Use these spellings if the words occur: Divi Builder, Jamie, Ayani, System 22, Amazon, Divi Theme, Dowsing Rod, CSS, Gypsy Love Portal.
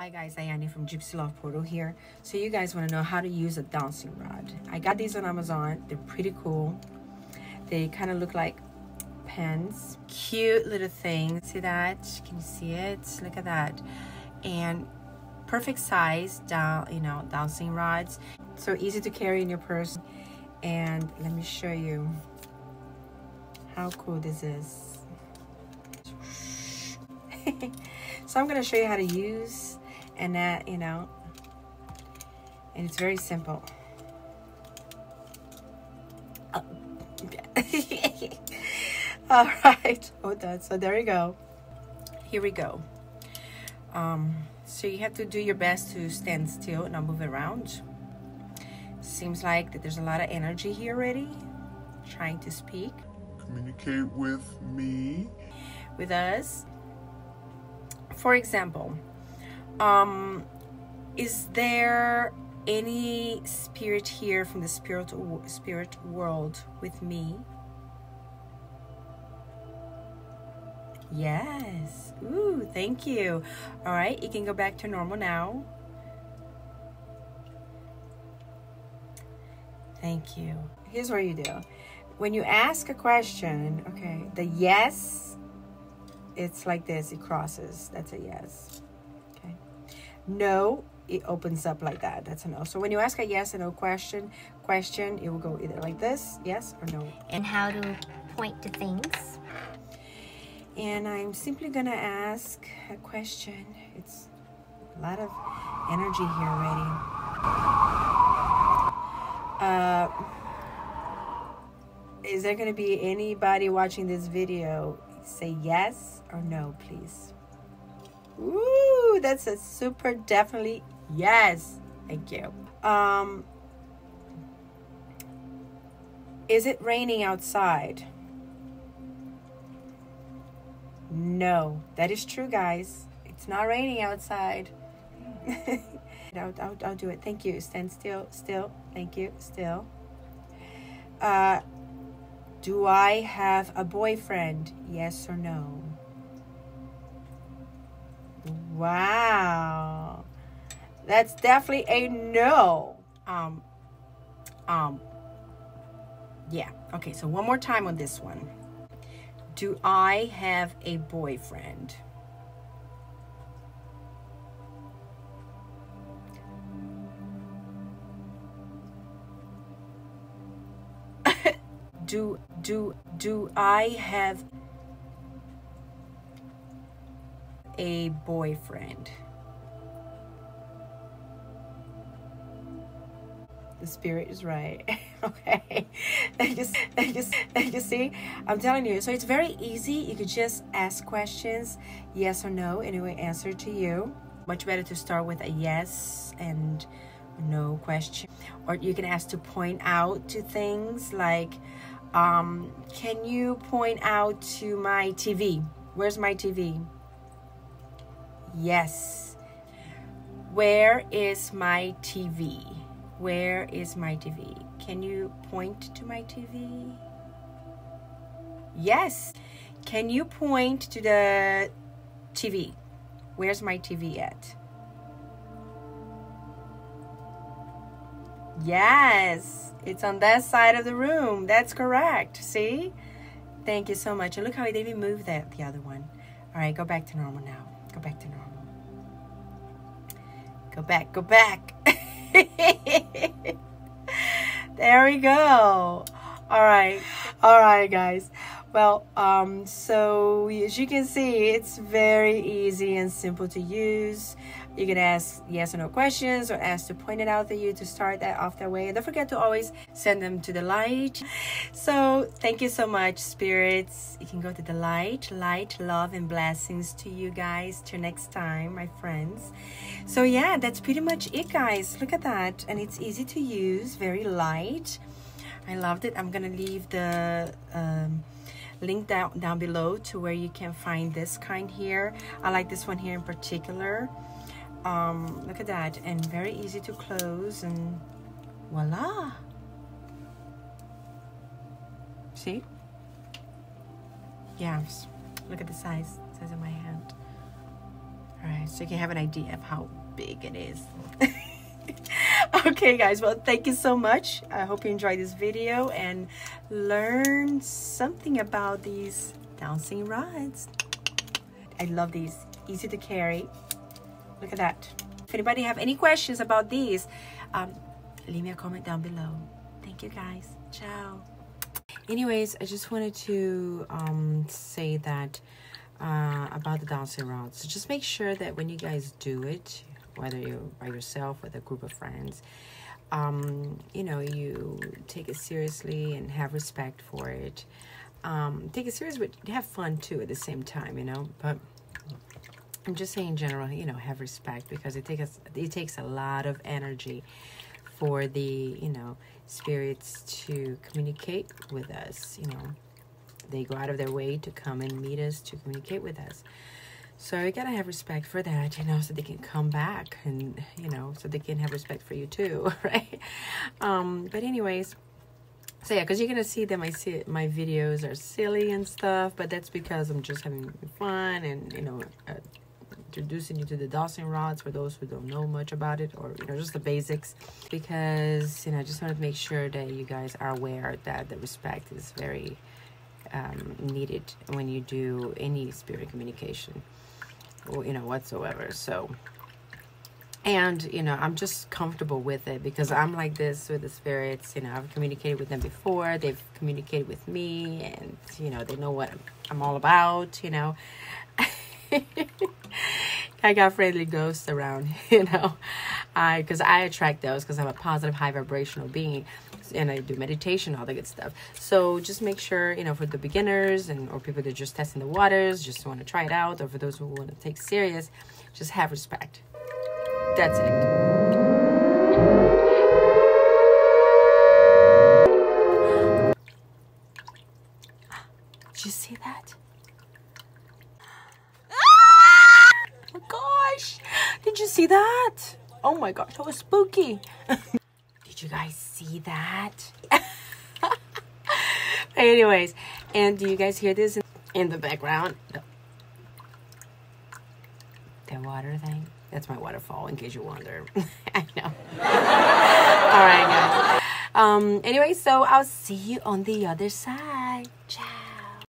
Hi guys, Ayani from Gypsy Love Portal here. So you guys want to know how to use a dowsing rod. I got these on Amazon. They're pretty cool. They kind of look like pens. Cute little thing. See that? Can you see it? Look at that. And perfect size, dowsing rods. So easy to carry in your purse. And let me show you how cool this is. So I'm going to show you how to use. And that, and it's very simple. Oh. All right, hold on. So there you go. Here we go. So you have to do your best to stand still and not move around. Seems like that there's a lot of energy here already. Trying to speak. Communicate with me. With us. For example. Is there any spirit here from the spirit world with me? Yes. Ooh, thank you. All right, you can go back to normal now. Thank you. Here's what you do. When you ask a question, okay, the yes, it's like this, it crosses. That's a yes. No, it opens up like that. That's a no. So when you ask a yes or no question, it will go either like this, yes or no. And how to point to things. And I'm simply gonna ask a question. It's a lot of energy here already. Is there gonna be anybody watching this video? Say yes or no, please. Ooh, that's a super definitely yes. Thank you. Is it raining outside? No, that is true, guys. It's not raining outside. I'll do it. Thank you. Stand still. Still. Thank you. Still. Do I have a boyfriend? Yes or no? Wow, that's definitely a no. Yeah, okay, so one more time on this one. Do I have a boyfriend? Do I have a boyfriend? The spirit is right. Okay. You see, I'm telling you. So it's very easy. You could just ask questions, yes or no, and it will answer to you. Much better to start with a yes and no question. Or you can ask to point out to things like, can you point out to my TV? Where's my TV? Yes. Where is my TV? Where is my TV? Can you point to my TV? Yes. Can you point to the TV? Where's my TV at? Yes. It's on that side of the room. That's correct. See? Thank you so much. And look how they even moved that, the other one. All right, go back to normal now. Go back to normal. Go back, go back. There we go. All right, guys. Well, so as you can see, it's very easy and simple to use. You can ask yes or no questions or ask to point it out to you to start that off their way. And don't forget to always send them to the light. So thank you so much, spirits. You can go to the light. Light, love, and blessings to you guys. Till next time, my friends. So yeah, that's pretty much it, guys. Look at that. And it's easy to use, very light. I loved it. I'm going to leave the link down below to where you can find this kind here. I like this one here in particular. Look at that, and very easy to close, and voila. See? Yeah, look at the size of my hand. right? So you can have an idea of how big it is. Okay guys, well thank you so much. I hope you enjoyed this video and learned something about these Dowsing rods. I love these, easy to carry. Look at that. If anybody have any questions about these, leave me a comment down below. Thank you guys, ciao. Anyways, I just wanted to say that about the Dowsing rods. So just make sure that when you guys do it, whether you're by yourself, with a group of friends, you know, you take it seriously and have respect for it. Take it serious, but have fun too at the same time, you know. But I'm just saying in general, you know, have respect, because it takes a lot of energy for the, you know, spirits to communicate with us, you know. They go out of their way to come and meet us, to communicate with us. So you gotta have respect for that, you know, so they can come back and, you know, so they can have respect for you too, right? But anyways, so yeah, because you're gonna see that my videos are silly and stuff, but that's because I'm just having fun and, you know, introducing you to the Dowsing rods for those who don't know much about it, or, you know, just the basics, because, you know, I just wanted to make sure that you guys are aware that the respect is very needed when you do any spirit communication, or, you know, whatsoever. So, and, you know, I'm just comfortable with it because I'm like this with the spirits. You know, I've communicated with them before, they've communicated with me, and, you know, they know what I'm all about, you know. I got friendly ghosts around, you know, because I attract those, because I'm a positive, high vibrational being, and I do meditation, all that good stuff. So just make sure, you know, for the beginners and or people that are just testing the waters, just want to try it out, or for those who want to take serious, just have respect. That's it. Did you see that? Did you see that? Oh my gosh, that was spooky. Did you guys see that? Anyways, and do you guys hear this in the background? No. That water thing? That's my waterfall, in case you wonder. I know. All right, guys. Anyway, so I'll see you on the other side.